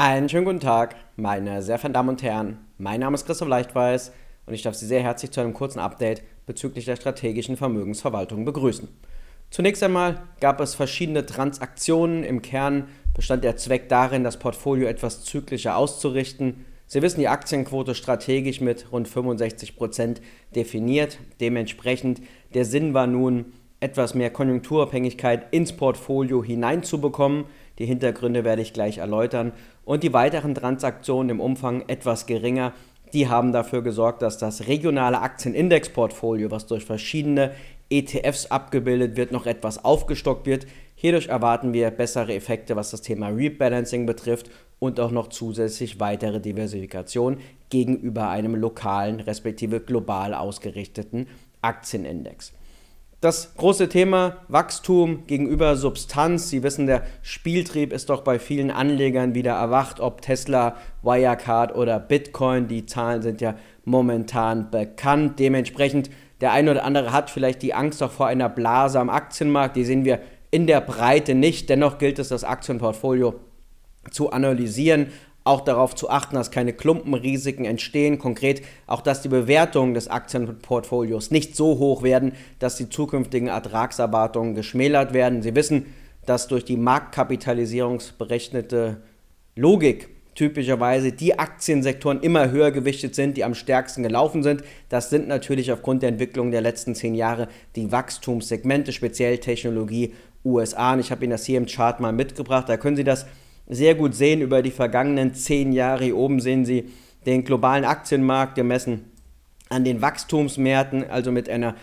Einen schönen guten Tag, meine sehr verehrten Damen und Herren. Mein Name ist Christoph Leichtweiß und ich darf Sie sehr herzlich zu einem kurzen Update bezüglich der strategischen Vermögensverwaltung begrüßen. Zunächst einmal gab es verschiedene Transaktionen. Im Kern bestand der Zweck darin, das Portfolio etwas zyklischer auszurichten. Sie wissen, die Aktienquote strategisch mit rund 65% definiert. Dementsprechend der Sinn war nun, etwas mehr Konjunkturabhängigkeit ins Portfolio hineinzubekommen. Die Hintergründe werde ich gleich erläutern. Und die weiteren Transaktionen im Umfang etwas geringer, die haben dafür gesorgt, dass das regionale Aktienindexportfolio, was durch verschiedene ETFs abgebildet wird, noch etwas aufgestockt wird. Hierdurch erwarten wir bessere Effekte, was das Thema Rebalancing betrifft und auch noch zusätzlich weitere Diversifikation gegenüber einem lokalen respektive global ausgerichteten Aktienindex. Das große Thema Wachstum gegenüber Substanz. Sie wissen, der Spieltrieb ist doch bei vielen Anlegern wieder erwacht, ob Tesla, Wirecard oder Bitcoin. Die Zahlen sind ja momentan bekannt. Dementsprechend, der eine oder andere hat vielleicht die Angst auch vor einer Blase am Aktienmarkt. Die sehen wir in der Breite nicht. Dennoch gilt es, das Aktienportfolio zu analysieren. Auch darauf zu achten, dass keine Klumpenrisiken entstehen, konkret auch, dass die Bewertungen des Aktienportfolios nicht so hoch werden, dass die zukünftigen Ertragserwartungen geschmälert werden. Sie wissen, dass durch die marktkapitalisierungsberechnete Logik typischerweise die Aktiensektoren immer höher gewichtet sind, die am stärksten gelaufen sind. Das sind natürlich aufgrund der Entwicklung der letzten 10 Jahre die Wachstumssegmente, speziell Technologie USA. Und ich habe Ihnen das hier im Chart mal mitgebracht, da können Sie das sehr gut sehen. Über die vergangenen 10 Jahre. Hier oben sehen Sie den globalen Aktienmarkt gemessen an den Wachstumsmärkten, also mit einer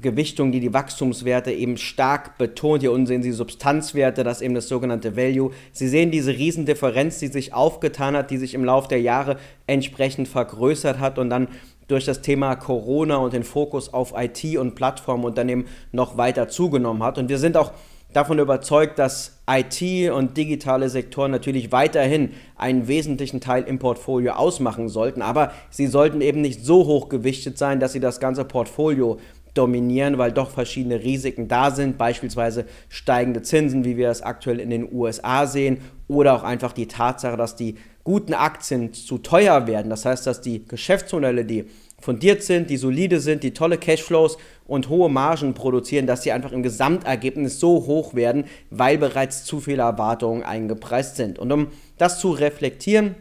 Gewichtung, die die Wachstumswerte eben stark betont. Hier unten sehen Sie Substanzwerte, das ist eben das sogenannte Value. Sie sehen diese Riesendifferenz, die sich aufgetan hat, die sich im Laufe der Jahre entsprechend vergrößert hat und dann durch das Thema Corona und den Fokus auf IT und Plattformunternehmen noch weiter zugenommen hat. Und wir sind auch davon überzeugt, dass IT und digitale Sektoren natürlich weiterhin einen wesentlichen Teil im Portfolio ausmachen sollten, aber sie sollten eben nicht so hoch gewichtet sein, dass sie das ganze Portfolio dominieren, weil doch verschiedene Risiken da sind, beispielsweise steigende Zinsen, wie wir es aktuell in den USA sehen, oder auch einfach die Tatsache, dass die guten Aktien zu teuer werden. Das heißt, dass die Geschäftsmodelle, die fundiert sind, die solide sind, die tolle Cashflows und hohe Margen produzieren, dass sie einfach im Gesamtergebnis so hoch werden, weil bereits zu viele Erwartungen eingepreist sind. Und um das zu reflektieren,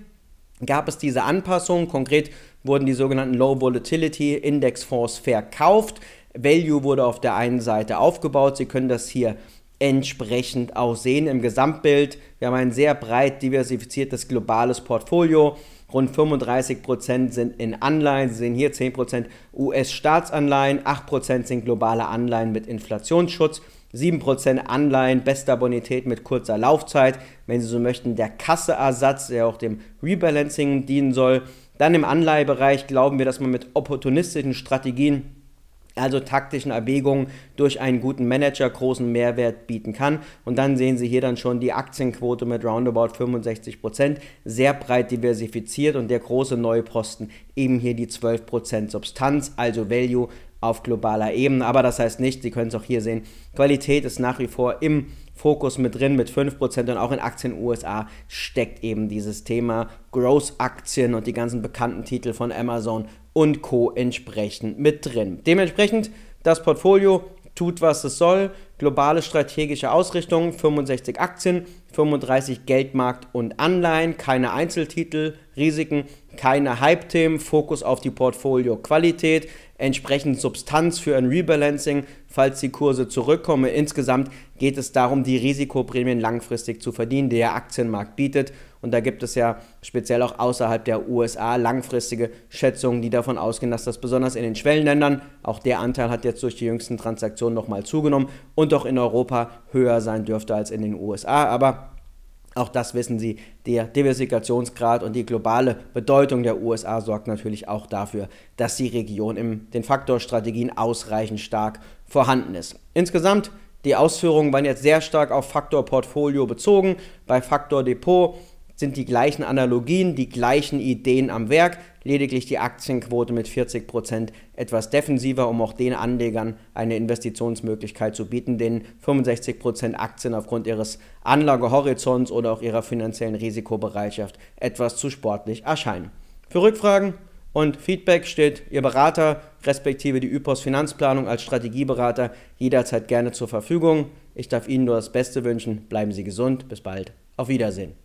gab es diese Anpassung. Konkret wurden die sogenannten Low Volatility Indexfonds verkauft. Value wurde auf der einen Seite aufgebaut. Sie können das hier entsprechend auch sehen im Gesamtbild. Wir haben ein sehr breit diversifiziertes globales Portfolio. Rund 35% sind in Anleihen. Sie sehen hier 10% US-Staatsanleihen, 8% sind globale Anleihen mit Inflationsschutz, 7% Anleihen bester Bonität mit kurzer Laufzeit, wenn Sie so möchten, der Kasseersatz, der auch dem Rebalancing dienen soll. Dann im Anleihebereich glauben wir, dass man mit opportunistischen Strategien, also taktischen Erwägungen, durch einen guten Manager großen Mehrwert bieten kann. Und dann sehen Sie hier dann schon die Aktienquote mit roundabout 65%, sehr breit diversifiziert und der große neue Posten eben hier die 12% Substanz, also Value auf globaler Ebene. Aber das heißt nicht, Sie können es auch hier sehen, Qualität ist nach wie vor im Fokus mit drin mit 5% und auch in Aktien USA steckt eben dieses Thema Growth-Aktien und die ganzen bekannten Titel von Amazon und Co. entsprechend mit drin. Dementsprechend, das Portfolio tut, was es soll. Globale strategische Ausrichtung, 65 Aktien, 35 Geldmarkt und Anleihen, keine Einzeltitel, Risiken, keine Hype-Themen, Fokus auf die Portfolio-Qualität, entsprechend Substanz für ein Rebalancing, falls die Kurse zurückkommen. Insgesamt geht es darum, die Risikoprämien langfristig zu verdienen, die der Aktienmarkt bietet. Und da gibt es ja speziell auch außerhalb der USA langfristige Schätzungen, die davon ausgehen, dass das besonders in den Schwellenländern, auch der Anteil hat jetzt durch die jüngsten Transaktionen nochmal zugenommen und auch in Europa höher sein dürfte als in den USA. Aber auch das wissen Sie, der Diversifikationsgrad und die globale Bedeutung der USA sorgt natürlich auch dafür, dass die Region in den Faktor Strategien ausreichend stark vorhanden ist. Insgesamt, die Ausführungen waren jetzt sehr stark auf Faktor Portfolio bezogen, bei Faktor Depot sind die gleichen Analogien, die gleichen Ideen am Werk, lediglich die Aktienquote mit 40% etwas defensiver, um auch den Anlegern eine Investitionsmöglichkeit zu bieten, denen 65% Aktien aufgrund ihres Anlagehorizonts oder auch ihrer finanziellen Risikobereitschaft etwas zu sportlich erscheinen. Für Rückfragen und Feedback steht Ihr Berater respektive die Üpos Finanzplanung als Strategieberater jederzeit gerne zur Verfügung. Ich darf Ihnen nur das Beste wünschen. Bleiben Sie gesund. Bis bald. Auf Wiedersehen.